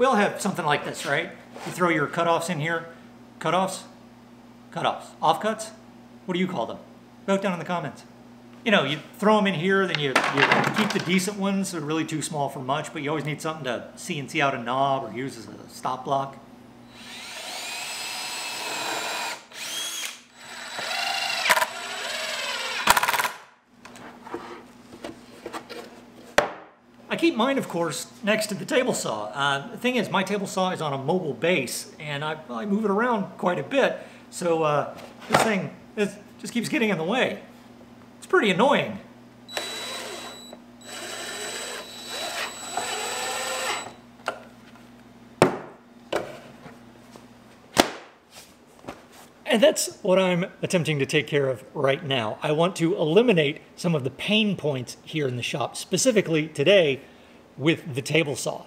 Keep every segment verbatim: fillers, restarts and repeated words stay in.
We all have something like this, right? You throw your cutoffs in here. Cutoffs? Cutoffs. Offcuts? What do you call them? Vote down in the comments. You know, you throw them in here, then you, you keep the decent ones. They're really too small for much, but you always need something to C N C out a knob or use as a stop block. I keep mine, of course, next to the table saw. Uh, the thing is, my table saw is on a mobile base, and I, I move it around quite a bit, so uh, this thing is, just keeps getting in the way. It's pretty annoying. And that's what I'm attempting to take care of right now. I want to eliminate some of the pain points here in the shop, specifically today with the table saw.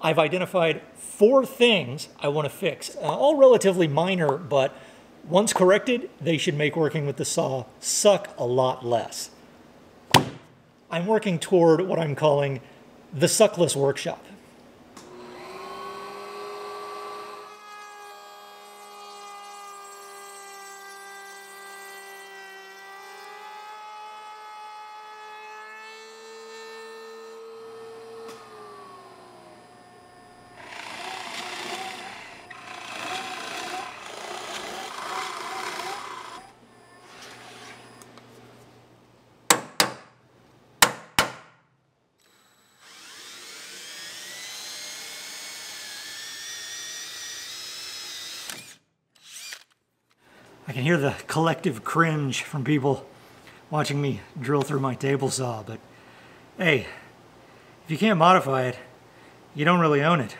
I've identified four things I want to fix, uh, all relatively minor, but once corrected, they should make working with the saw suck a lot less. I'm working toward what I'm calling the suckless workshop. I can hear the collective cringe from people watching me drill through my table saw, but hey, if you can't modify it, you don't really own it.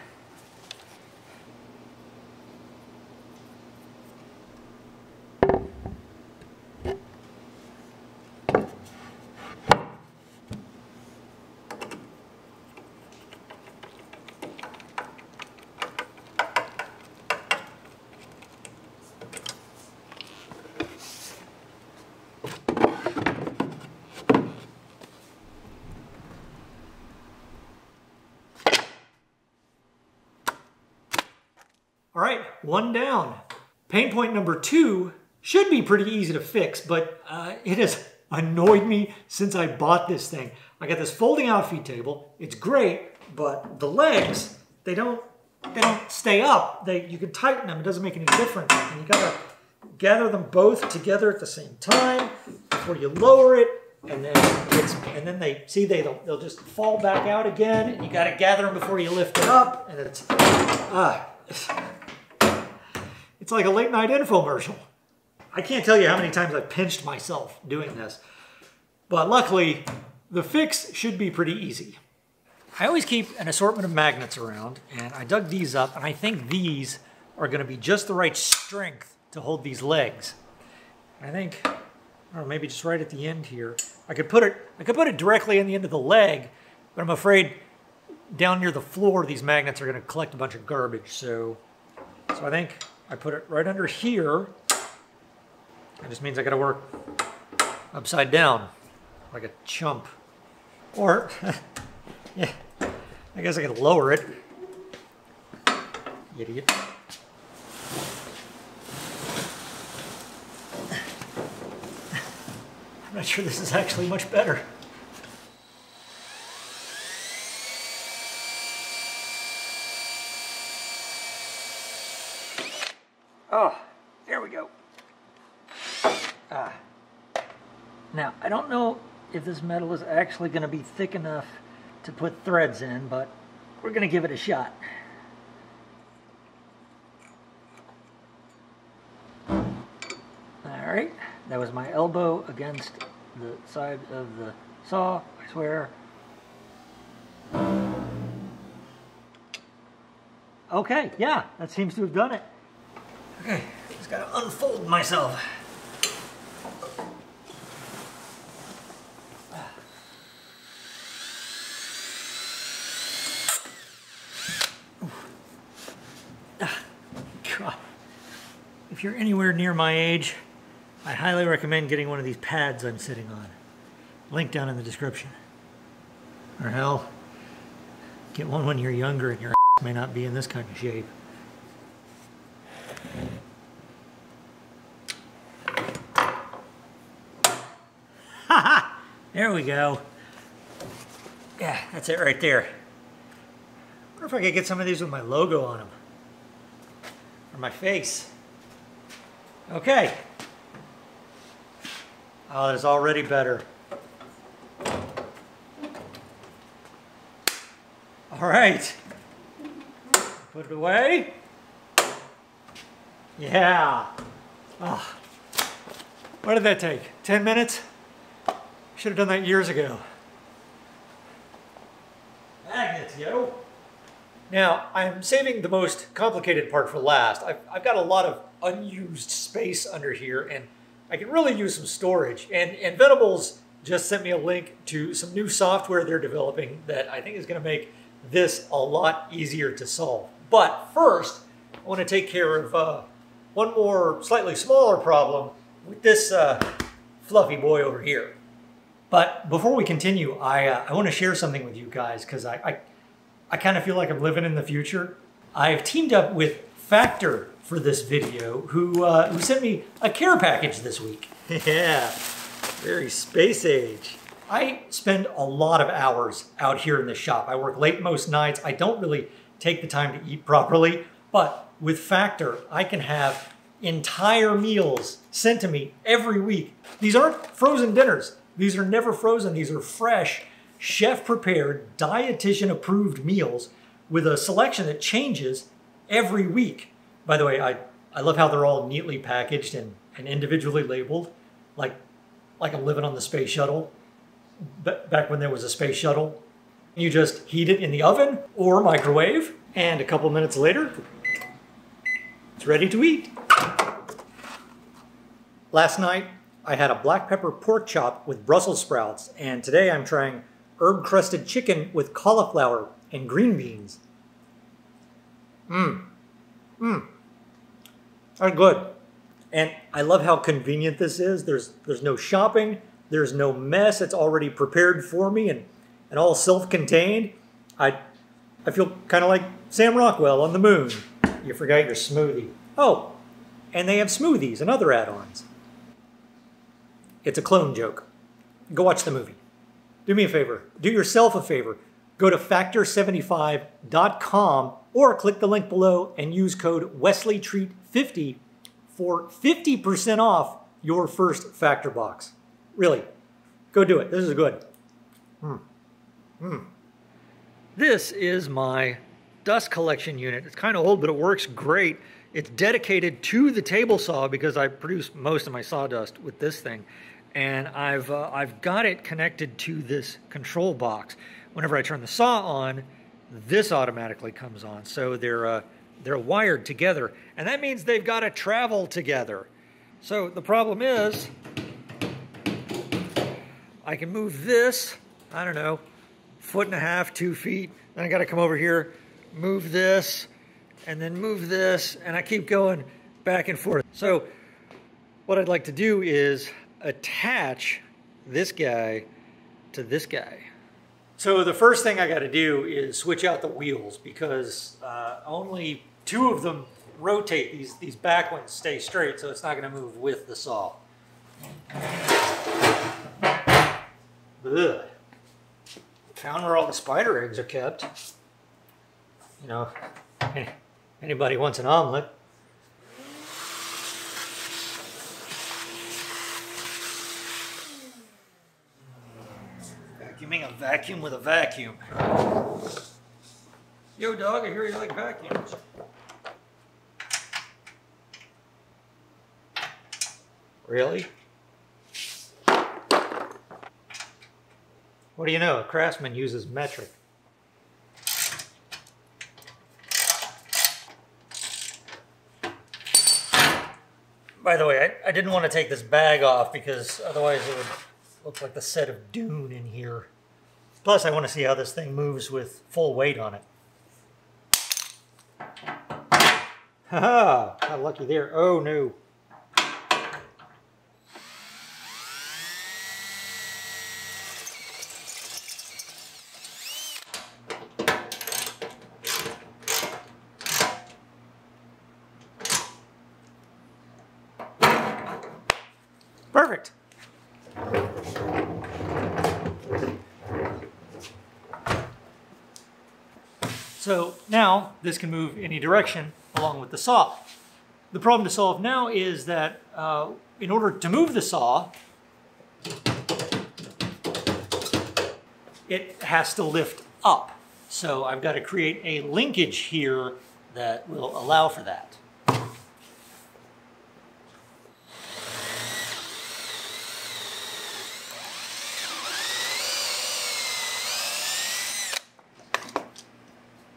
All right, one down. Pain point number two should be pretty easy to fix, but uh, it has annoyed me since I bought this thing. I got this folding out feed table. It's great, but the legs, they don't, they don't stay up. They, you can tighten them, it doesn't make any difference. And you gotta gather them both together at the same time before you lower it, and then it's, and then they, see, they, they'll, they'll just fall back out again, and you gotta gather them before you lift it up, and it's, ah. Uh, It's like a late night infomercial. I can't tell you how many times I've pinched myself doing this, but luckily the fix should be pretty easy. I always keep an assortment of magnets around, and I dug these up, and I think these are gonna be just the right strength to hold these legs. I think, or maybe just right at the end here, I could put it, I could put it directly in the end of the leg, but I'm afraid down near the floor, these magnets are gonna collect a bunch of garbage. So, so I think, I put it right under here. That just means I gotta work upside down like a chump. Or, yeah, I guess I could lower it. Idiot. I'm not sure this is actually much better. Oh, there we go. Ah. Now, I don't know if this metal is actually going to be thick enough to put threads in, but we're going to give it a shot. All right, that was my elbow against the side of the saw, I swear. Okay, yeah, that seems to have done it. Okay, just gotta unfold myself. God. If you're anywhere near my age, I highly recommend getting one of these pads I'm sitting on. Link down in the description. Or hell, get one when you're younger and you're may not be in this kind of shape. Ha! There we go. Yeah, that's it right there. I wonder if I could get some of these with my logo on them. Or my face. Okay. Oh, that is already better. All right. Put it away. Yeah. Oh. What did that take? ten minutes? Should have done that years ago. Magnets, yo. Now, I'm saving the most complicated part for last. I've, I've got a lot of unused space under here, and I can really use some storage. And Inventables just sent me a link to some new software they're developing that I think is going to make this a lot easier to solve. But first, I want to take care of uh, one more slightly smaller problem with this uh, fluffy boy over here. But before we continue, I, uh, I want to share something with you guys, because I, I I kind of feel like I'm living in the future. I've teamed up with Factor for this video, who, uh, who sent me a care package this week. Yeah, very space age. I spend a lot of hours out here in the shop. I work late most nights. I don't really take the time to eat properly, but with Factor, I can have entire meals sent to me every week. These aren't frozen dinners. These are never frozen. These are fresh, chef-prepared, dietitian-approved meals with a selection that changes every week. By the way, I, I love how they're all neatly packaged and, and individually labeled, like, like I'm living on the space shuttle, B back when there was a space shuttle. You just heat it in the oven or microwave, and a couple minutes later, it's ready to eat. Last night, I had a black pepper pork chop with Brussels sprouts, and today I'm trying herb-crusted chicken with cauliflower and green beans. Mmm. Mmm. Are good. And I love how convenient this is. There's there's no shopping, there's no mess, it's already prepared for me and, and all self-contained. I I feel kinda like Sam Rockwell on the moon. You forgot your smoothie. Oh, and they have smoothies and other add-ons. It's a clone joke. Go watch the movie. Do me a favor. Do yourself a favor. Go to factor seventy-five dot com or click the link below and use code Wesley Treat fifty for fifty percent off your first Factor box. Really, go do it. This is good. Mm. Mm. This is my dust collection unit. It's kind of old, but it works great. It's dedicated to the table saw because I produce most of my sawdust with this thing. And I've, uh, I've got it connected to this control box. Whenever I turn the saw on, this automatically comes on. So they're, uh, they're wired together. And that means they've got to travel together. So the problem is, I can move this, I don't know, foot and a half, two feet. Then I got to come over here, move this, and then move this. And I keep going back and forth. So what I'd like to do is attach this guy to this guy. So the first thing I got to do is switch out the wheels because uh, only two of them rotate. These, these back ones stay straight, so it's not going to move with the saw. Ugh. Found where all the spider eggs are kept. You know, anybody wants an omelet. Vacuuming a vacuum with a vacuum. Yo, dog, I hear you like vacuums. Really? What do you know? A craftsman uses metric. By the way, I, I didn't want to take this bag off because otherwise it would look like the set of Dune in here. Plus, I want to see how this thing moves with full weight on it. Haha! How lucky there. Oh no. So now this can move any direction along with the saw. The problem to solve now is that uh, in order to move the saw, it has to lift up. So I've got to create a linkage here that will allow for that.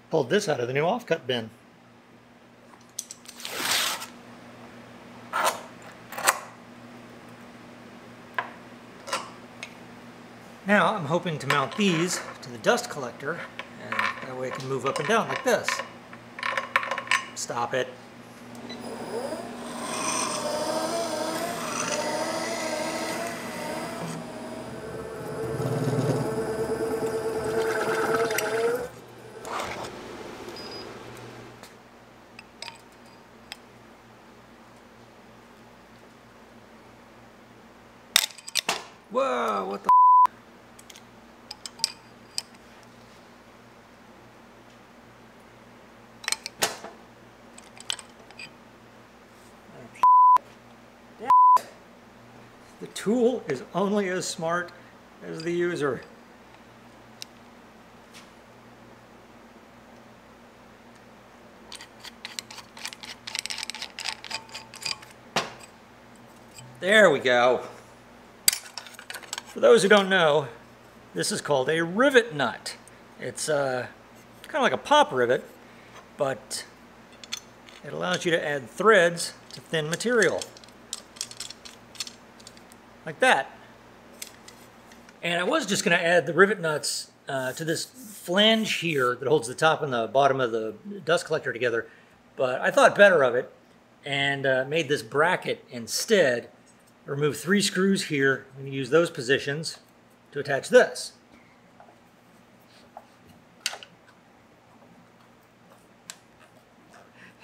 Pulled this out of the new offcut bin. Now I'm hoping to mount these to the dust collector, and that way I can move up and down like this. Stop it. Whoa, what the f***? Damn it. The tool is only as smart as the user. There we go. For those who don't know, this is called a rivet nut. It's uh, kind of like a pop rivet, but it allows you to add threads to thin material. Like that. And I was just going to add the rivet nuts uh, to this flange here that holds the top and the bottom of the dust collector together, but I thought better of it and uh, made this bracket instead. Remove three screws here. I'm going to use those positions to attach this.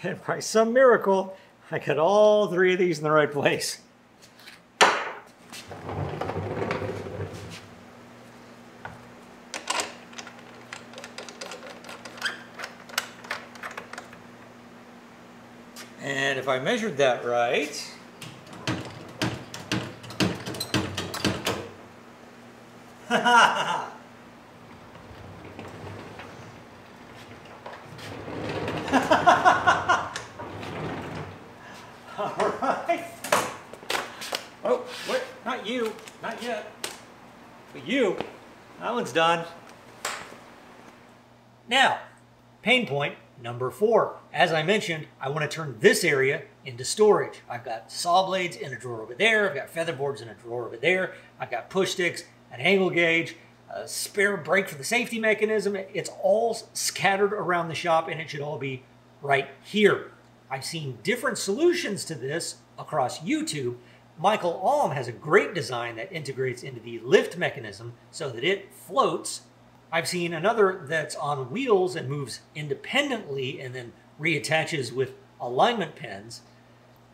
And by some miracle, I got all three of these in the right place. And if I measured that right, Alright. Oh, wait, not you, not yet. But you, that one's done. Now, pain point number four. As I mentioned, I want to turn this area into storage. I've got saw blades in a drawer over there, I've got feather boards in a drawer over there, I've got push sticks, an angle gauge, a spare brake for the safety mechanism. It's all scattered around the shop and it should all be right here. I've seen different solutions to this across YouTube. Michael Alm has a great design that integrates into the lift mechanism so that it floats. I've seen another that's on wheels and moves independently and then reattaches with alignment pins.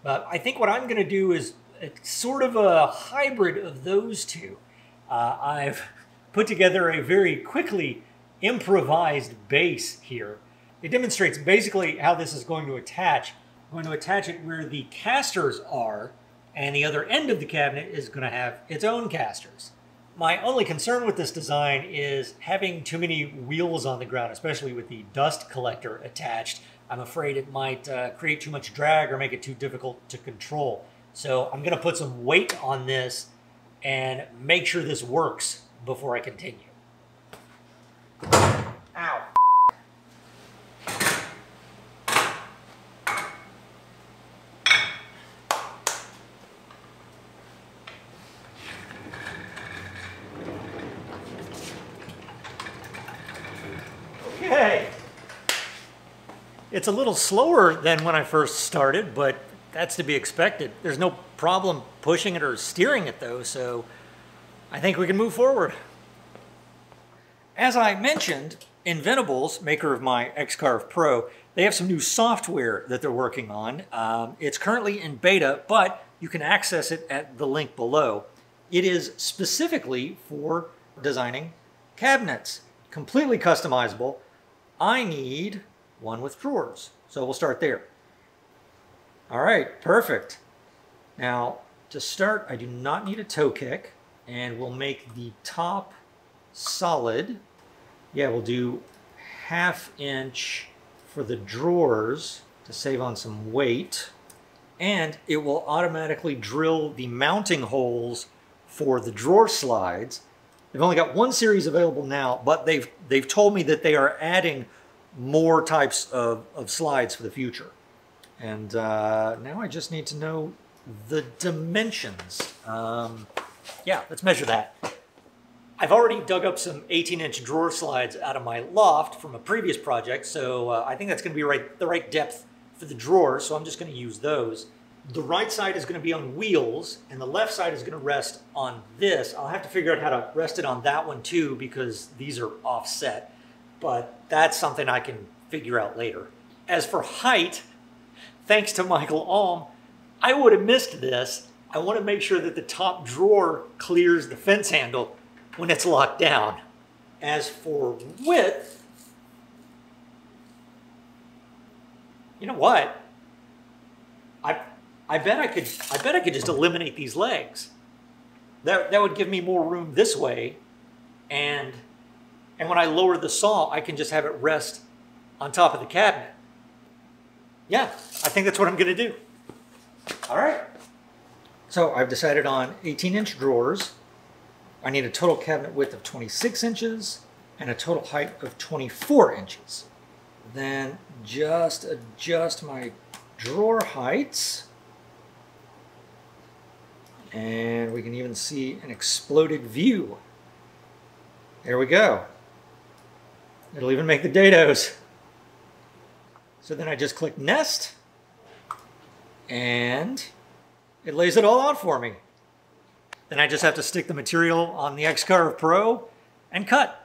But I think what I'm going to do is it's sort of a hybrid of those two. Uh, I've put together a very quickly improvised base here. It demonstrates basically how this is going to attach. I'm going to attach it where the casters are, and the other end of the cabinet is going to have its own casters. My only concern with this design is having too many wheels on the ground, especially with the dust collector attached. I'm afraid it might uh, create too much drag or make it too difficult to control. So I'm going to put some weight on this and make sure this works before I continue. Ow. Okay. It's a little slower than when I first started, but that's to be expected. There's no problem pushing it or steering it though, so I think we can move forward. As I mentioned, Inventables, maker of my X-Carve Pro, they have some new software that they're working on. Um, it's currently in beta, but you can access it at the link below. It is specifically for designing cabinets, completely customizable. I need one with drawers, so we'll start there. All right, perfect. Now, to start, I do not need a toe kick, and we'll make the top solid. Yeah, we'll do half inch for the drawers to save on some weight, and it will automatically drill the mounting holes for the drawer slides. They've only got one series available now, but they've they've told me that they are adding more types of, of slides for the future. And uh, now I just need to know the dimensions. Um, yeah, let's measure that. I've already dug up some eighteen inch drawer slides out of my loft from a previous project, so uh, I think that's gonna be right the right depth for the drawers, so I'm just gonna use those. The right side is gonna be on wheels, and the left side is gonna rest on this. I'll have to figure out how to rest it on that one too, because these are offset, but that's something I can figure out later. As for height, thanks to Michael Alm, I would have missed this. I wanna make sure that the top drawer clears the fence handle when it's locked down. As for width, you know what? I I bet I could I bet I could just eliminate these legs. That that would give me more room this way, and and when I lower the saw, I can just have it rest on top of the cabinet. Yeah, I think that's what I'm gonna do. All right. So I've decided on eighteen inch drawers. I need a total cabinet width of twenty-six inches and a total height of twenty-four inches. Then just adjust my drawer heights. And we can even see an exploded view. There we go. It'll even make the dados. So then I just click nest, and it lays it all out for me. Then I just have to stick the material on the X-Carve Pro and cut.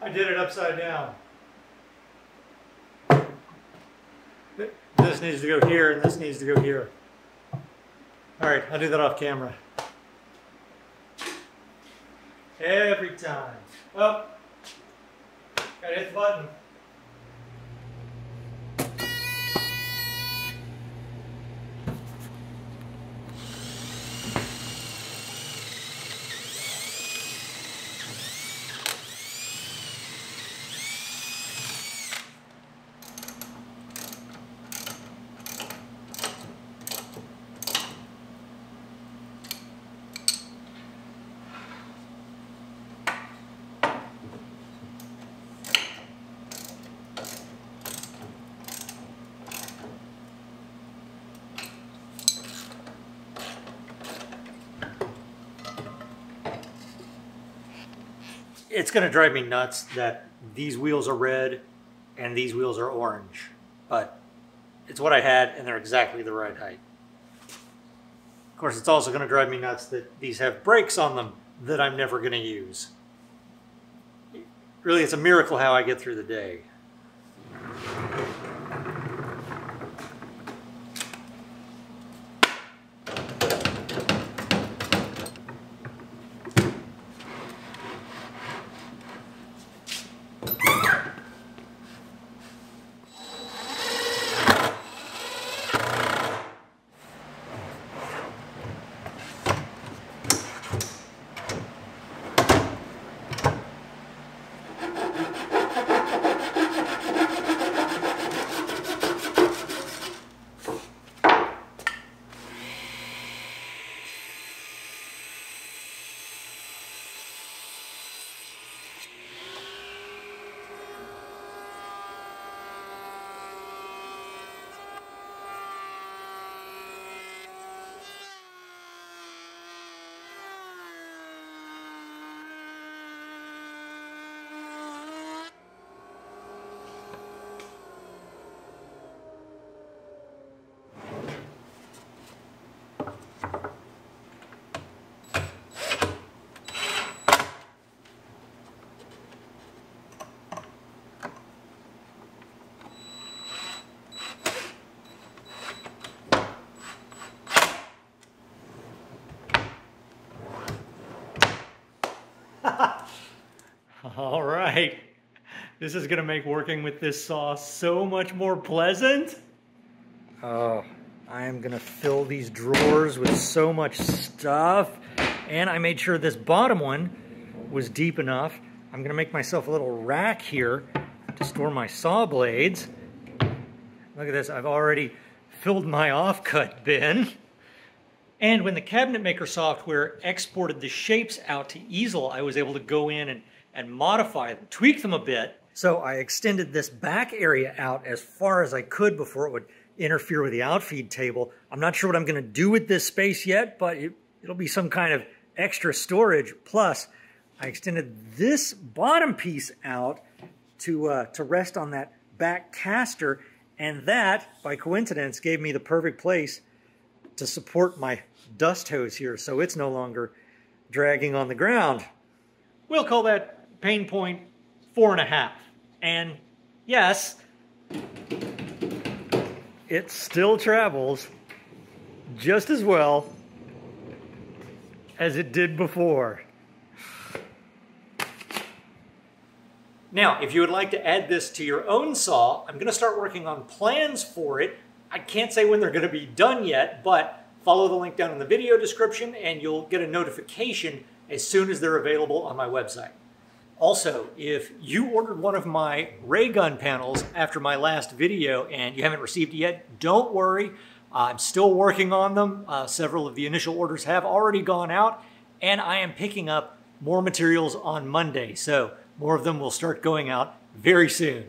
I did it upside down. This needs to go here, and this needs to go here. All right, I'll do that off camera. Every time. Well, gotta hit the button. It's gonna drive me nuts that these wheels are red and these wheels are orange, but it's what I had and they're exactly the right height. Of course, it's also gonna drive me nuts that these have brakes on them that I'm never gonna use. really, it's a miracle how I get through the day. All right, this is gonna make working with this saw so much more pleasant. Oh, I am gonna fill these drawers with so much stuff. And I made sure this bottom one was deep enough. I'm gonna make myself a little rack here to store my saw blades. Look at this, I've already filled my offcut bin. And when the Cabinetmaker software exported the shapes out to Easel, I was able to go in and and modify them, tweak them a bit. So I extended this back area out as far as I could before it would interfere with the outfeed table. I'm not sure what I'm gonna do with this space yet, but it, it'll be some kind of extra storage. Plus, I extended this bottom piece out to, uh, to rest on that back caster, and that, by coincidence, gave me the perfect place to support my dust hose here, so it's no longer dragging on the ground. We'll call that pain point four and a half. And yes, it still travels just as well as it did before. Now, if you would like to add this to your own saw, I'm gonna start working on plans for it. I can't say when they're gonna be done yet, but follow the link down in the video description and you'll get a notification as soon as they're available on my website. Also, if you ordered one of my ray gun panels after my last video and you haven't received it yet, don't worry. Uh, I'm still working on them. Uh, several of the initial orders have already gone out, and I am picking up more materials on Monday, so more of them will start going out very soon.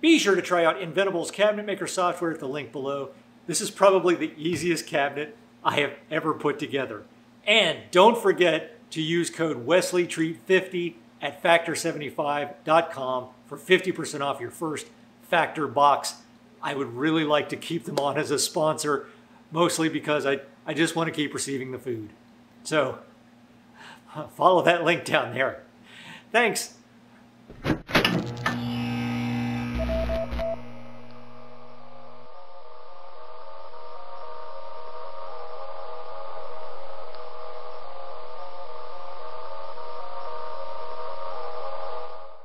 Be sure to try out Inventables Cabinetmaker software at the link below. This is probably the easiest cabinet I have ever put together. And don't forget to use code Wesley Treat fifty at factor seventy-five dot com for fifty percent off your first Factor box. I would really like to keep them on as a sponsor, mostly because I, I just want to keep receiving the food. So follow that link down there. Thanks.